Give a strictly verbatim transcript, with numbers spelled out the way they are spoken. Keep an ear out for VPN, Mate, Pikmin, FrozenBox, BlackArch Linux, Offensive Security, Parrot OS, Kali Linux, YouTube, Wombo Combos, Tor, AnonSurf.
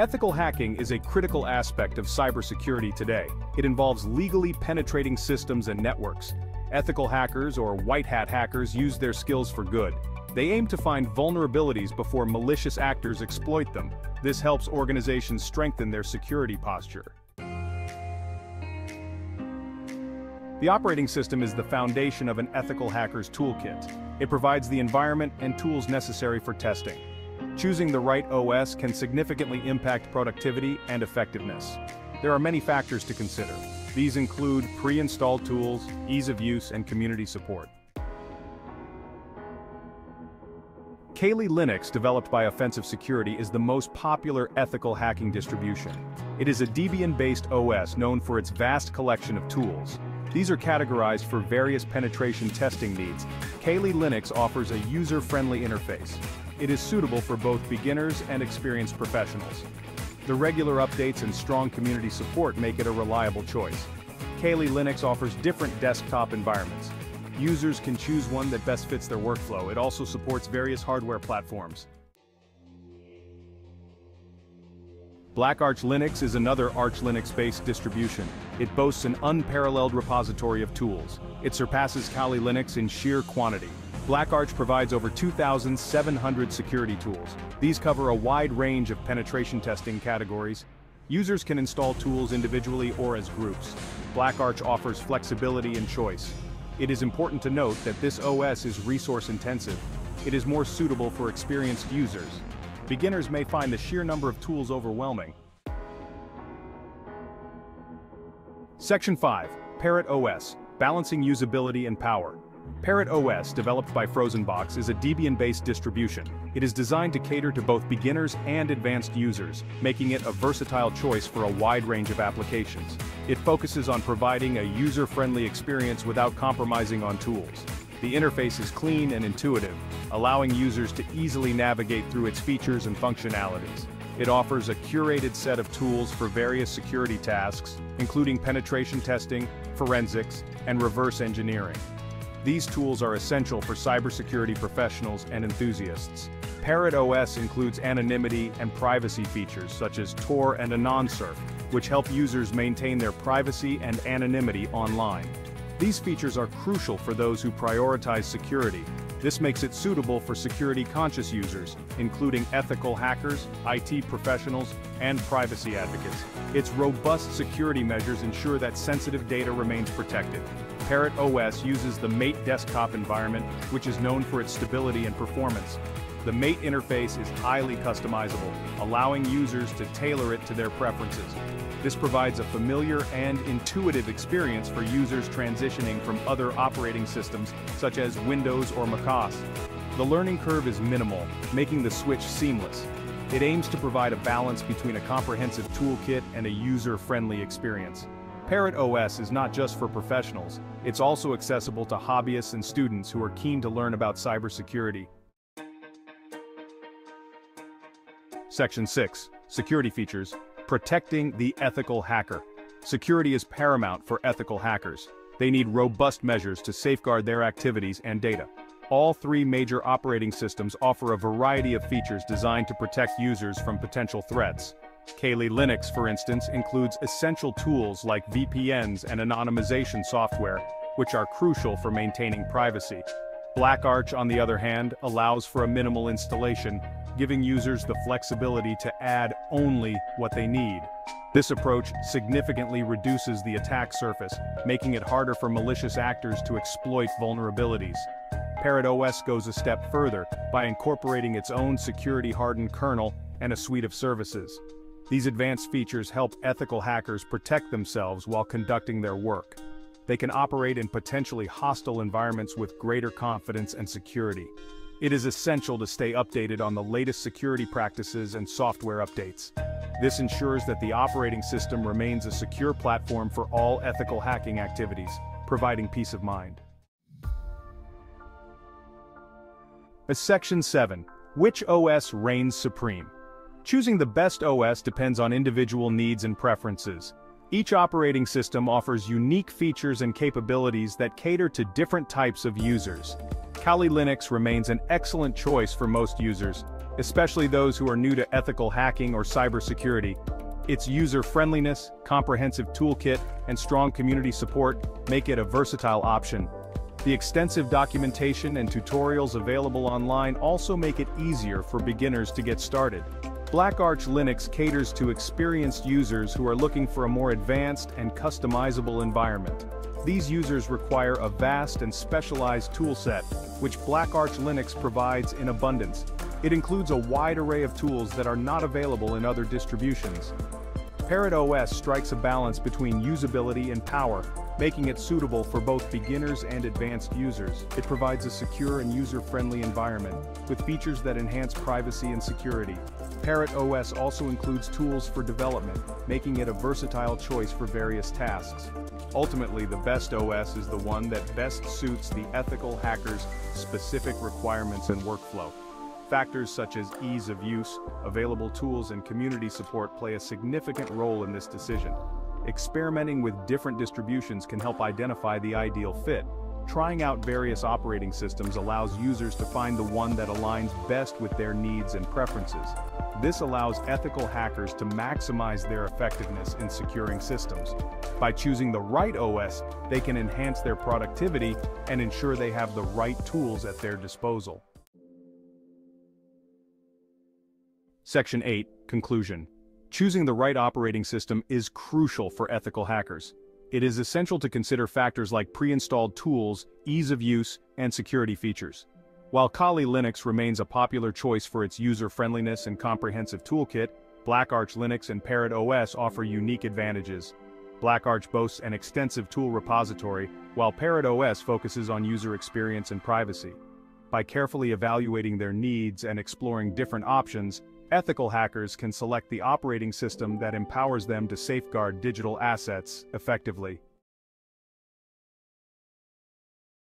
Ethical hacking is a critical aspect of cybersecurity today. It involves legally penetrating systems and networks. Ethical hackers or white hat hackers use their skills for good. They aim to find vulnerabilities before malicious actors exploit them. This helps organizations strengthen their security posture. The operating system is the foundation of an ethical hacker's toolkit. It provides the environment and tools necessary for testing. Choosing the right O S can significantly impact productivity and effectiveness. There are many factors to consider. These include pre-installed tools, ease of use, and community support. Kali Linux, developed by Offensive Security, is the most popular ethical hacking distribution. It is a Debian-based O S known for its vast collection of tools. These are categorized for various penetration testing needs. Kali Linux offers a user-friendly interface. It is suitable for both beginners and experienced professionals. The regular updates and strong community support make it a reliable choice. Kali Linux offers different desktop environments. Users can choose one that best fits their workflow. It also supports various hardware platforms. BlackArch Linux is another Arch Linux-based distribution. It boasts an unparalleled repository of tools. It surpasses Kali Linux in sheer quantity. BlackArch provides over two thousand seven hundred security tools. These cover a wide range of penetration testing categories. Users can install tools individually or as groups. BlackArch offers flexibility and choice. It is important to note that this O S is resource-intensive. It is more suitable for experienced users. Beginners may find the sheer number of tools overwhelming. Section five. Parrot O S, Balancing Usability and Power. Parrot O S, developed by FrozenBox, is a Debian-based distribution. It is designed to cater to both beginners and advanced users, making it a versatile choice for a wide range of applications. It focuses on providing a user-friendly experience without compromising on tools. The interface is clean and intuitive, allowing users to easily navigate through its features and functionalities. It offers a curated set of tools for various security tasks, including penetration testing, forensics, and reverse engineering. These tools are essential for cybersecurity professionals and enthusiasts. Parrot O S includes anonymity and privacy features such as Tor and AnonSurf, which help users maintain their privacy and anonymity online. These features are crucial for those who prioritize security. This makes it suitable for security-conscious users, including ethical hackers, I T professionals, and privacy advocates. Its robust security measures ensure that sensitive data remains protected. Parrot O S uses the Mate desktop environment, which is known for its stability and performance. The Mate interface is highly customizable, allowing users to tailor it to their preferences. This provides a familiar and intuitive experience for users transitioning from other operating systems, such as Windows or macOS. The learning curve is minimal, making the switch seamless. It aims to provide a balance between a comprehensive toolkit and a user-friendly experience. Parrot O S is not just for professionals, it's also accessible to hobbyists and students who are keen to learn about cybersecurity. Section six. Security Features. Protecting the ethical hacker. Security is paramount for ethical hackers. They need robust measures to safeguard their activities and data. All three major operating systems offer a variety of features designed to protect users from potential threats. Kali Linux, for instance, includes essential tools like V P Ns and anonymization software, which are crucial for maintaining privacy. BlackArch, on the other hand, allows for a minimal installation, giving users the flexibility to add only what they need. This approach significantly reduces the attack surface, making it harder for malicious actors to exploit vulnerabilities. Parrot O S goes a step further by incorporating its own security-hardened kernel and a suite of services. These advanced features help ethical hackers protect themselves while conducting their work. They can operate in potentially hostile environments with greater confidence and security. It is essential to stay updated on the latest security practices and software updates. This ensures that the operating system remains a secure platform for all ethical hacking activities, providing peace of mind. Section seven. Which O S reigns supreme? Choosing the best O S depends on individual needs and preferences. Each operating system offers unique features and capabilities that cater to different types of users. Kali Linux remains an excellent choice for most users, especially those who are new to ethical hacking or cybersecurity. Its user-friendliness, comprehensive toolkit, and strong community support make it a versatile option. The extensive documentation and tutorials available online also make it easier for beginners to get started. BlackArch Linux caters to experienced users who are looking for a more advanced and customizable environment. These users require a vast and specialized toolset, which BlackArch Linux provides in abundance. It includes a wide array of tools that are not available in other distributions. Parrot O S strikes a balance between usability and power, making it suitable for both beginners and advanced users. It provides a secure and user-friendly environment, with features that enhance privacy and security. Parrot O S also includes tools for development, making it a versatile choice for various tasks. Ultimately, the best O S is the one that best suits the ethical hacker's specific requirements and workflow. Factors such as ease of use, available tools, and community support play a significant role in this decision. Experimenting with different distributions can help identify the ideal fit. Trying out various operating systems allows users to find the one that aligns best with their needs and preferences. This allows ethical hackers to maximize their effectiveness in securing systems. By choosing the right O S, they can enhance their productivity and ensure they have the right tools at their disposal. Section eight, Conclusion. Choosing the right operating system is crucial for ethical hackers. It is essential to consider factors like pre-installed tools, ease of use, and security features. While Kali Linux remains a popular choice for its user-friendliness and comprehensive toolkit, BlackArch Linux and Parrot O S offer unique advantages. BlackArch boasts an extensive tool repository, while Parrot O S focuses on user experience and privacy. By carefully evaluating their needs and exploring different options, ethical hackers can select the operating system that empowers them to safeguard digital assets effectively.